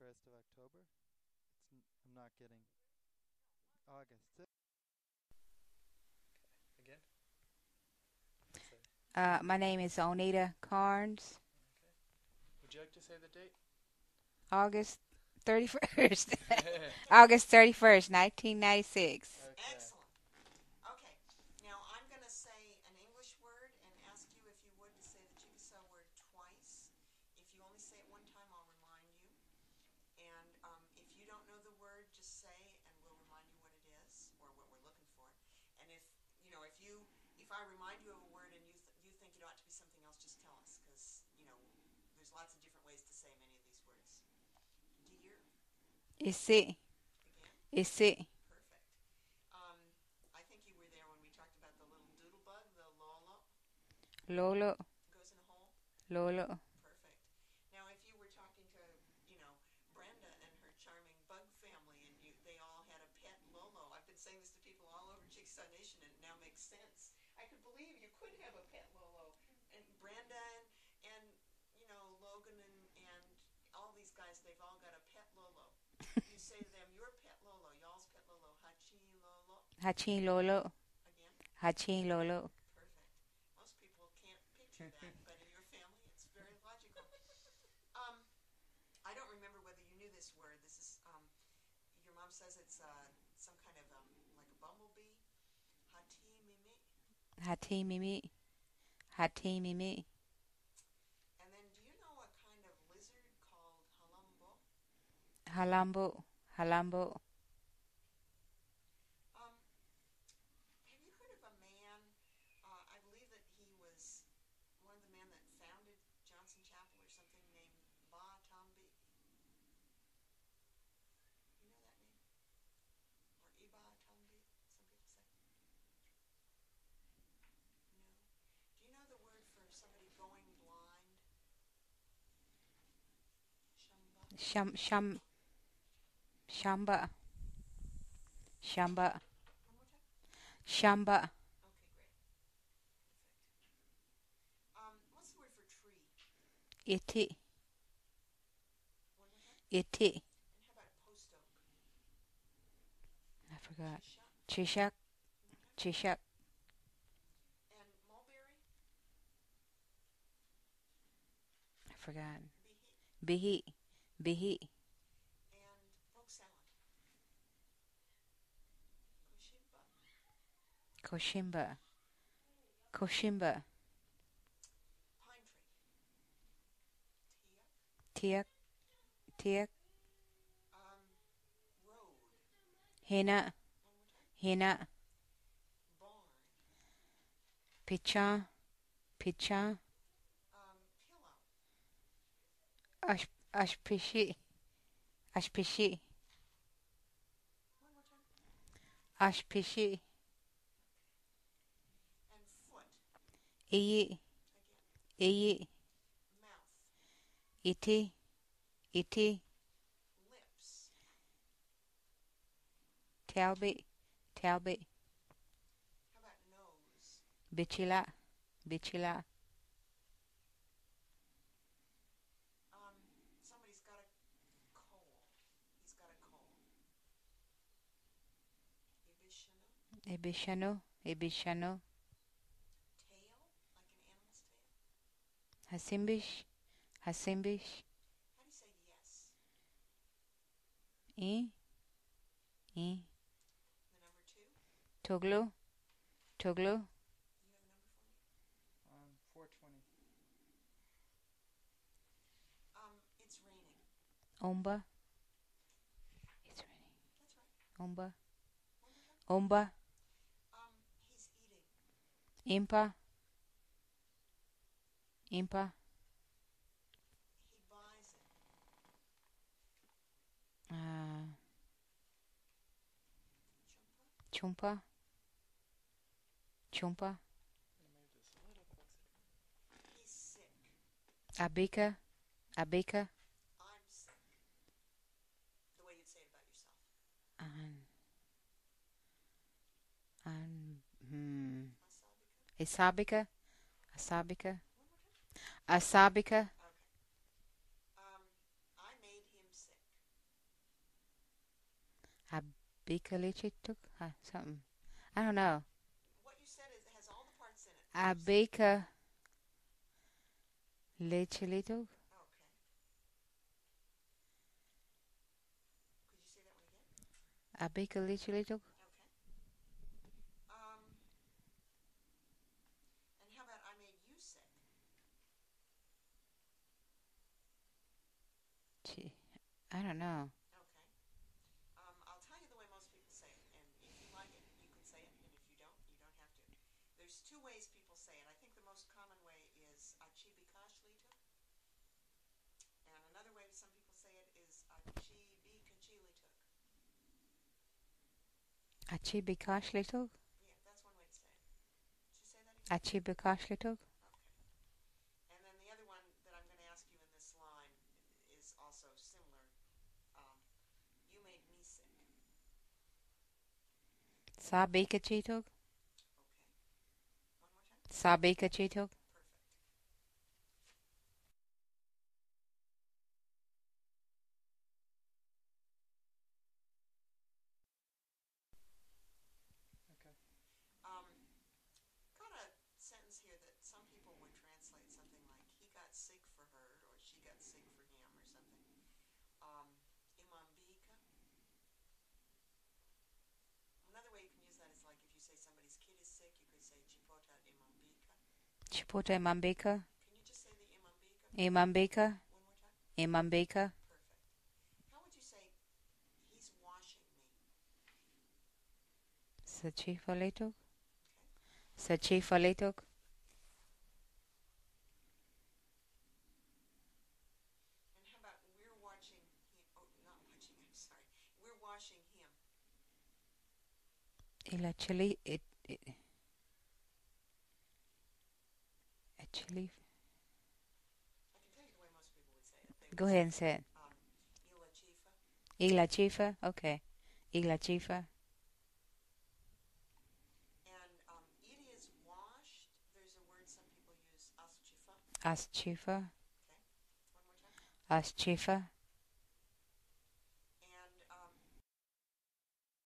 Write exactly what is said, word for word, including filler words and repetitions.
first of October. It's n I'm not getting August. Okay. Again. Uh, my name is Onita Carnes. Okay. Would you like to say the date? August thirty first. August thirty first, nineteen ninety six. Okay. Excellent. Okay. Now I'm going to say an English word and ask you if you would to say the Chickasaw word twice. If you only say it one time, I'll remind you. And um, if you don't know the word, just say, and we'll remind you what it is or what we're looking for. And if you know, if you if I remind you of a word and you th you think it ought to be something else, just tell us, because you know there's lots of different ways to say many of these words. Do you hear? Is it? Is it? Perfect. Um, I think you were there when we talked about the little doodle bug, the lolo. Lolo. Goes in a hole. Lolo. Perfect. Now, if you were talking to, you know, Brenda and her charming bug family, and you, they all had a pet lolo. I've been saying this to people all over Chickasaw Nation, and it now makes sense. I could believe you could have a pet lolo, and Brenda and, and you know, Logan and, and all these guys, they've all got a pet lolo. You say to them, your pet lolo, y'all's pet lolo, hachi lolo. Hachi lolo. Again? Hachi lolo. Perfect. Most people can't picture that, but in your family, it's very logical. um, I don't remember whether you knew this word. This is, um, your mom says it's uh, some kind of, um, like a bumblebee. Hachi mimi. Hati mimi, hati mimi. And then, do you know a kind of lizard called halambo? Halambo, halambo. Um, have you heard of a man? Uh, I believe that he was one of the men that founded Johnson Chapel or something, named Ba Tambi. You know that name? Or Iba Tambi? Some people say. Somebody going blind. Shamba. Sham, sham, shamba. Shamba. Shamba. Okay, great. Perfect. Um, what's the word for tree? Iti. Iti. And how about a post oak? I forgot. Chishak. Chishak. Forgotten. Bihi. Bihi. And poke salad. Koshimba. Koshimba. Koshimba. Pine tree. Tiak. Tiak. Um, road. Hina. Hina. Barn. Picha. Picha. Ash Ashpishi. Ashpishi. Ashpishi. And foot. Iyi. Iyi. Mouth. Iti. Iti. Lips. Talbit. Talbit. How about nose? Bichila. Bichila. Ebishano, Ebishano. Tail, like an animal's tail. Hasimbish, Hasimbish. How do you say yes? E. E. The number two. Toglo, Toglo. You have a number for me? Um, four twenty. Um, it's raining. Omba. It's raining. That's right. Omba. Omba. Impa. Impa. He buys it. Uh, chumpa. Chumpa. He's sick. Abika. Abika. I'm sick. The way you'd say it about yourself. Um. Um. Hmm. Asabica, asabica, asabica. Okay. Um, I made him sick. Abikalichito? Huh, something. I don't know. What you said is it has all the parts in it. Abika lechelito. Okay. Could you say that one again? Abika lechelito. Okay. Um, and how about I made you sick? Gee, I don't know. Achibikashlitug? Yeah, that's one way to say it. Did you say that again? Achibikashlitug? Okay. And then the other one that I'm going to ask you in this line is also similar. Um, you made me sick. Sabikachitug? Okay. One more time. Sabikachitug? Chipota Imambika. Can you just say the Imambika? Imambika. One more time. Imambika. Perfect. How would you say he's washing me? Sachifaletuk. Sachifaletuk. And how about we're watching him? Oh, not watching, I'm sorry. We're washing him. Il actually, it. it Actually, I can tell you the way most people would say it. Go ahead and say it. Um, Ila Chifa. Ila Chifa, okay. Ila Chifa. And um, it is washed. There's a word some people use, As Chifa. As Chifa. Okay. One more time. As Chifa.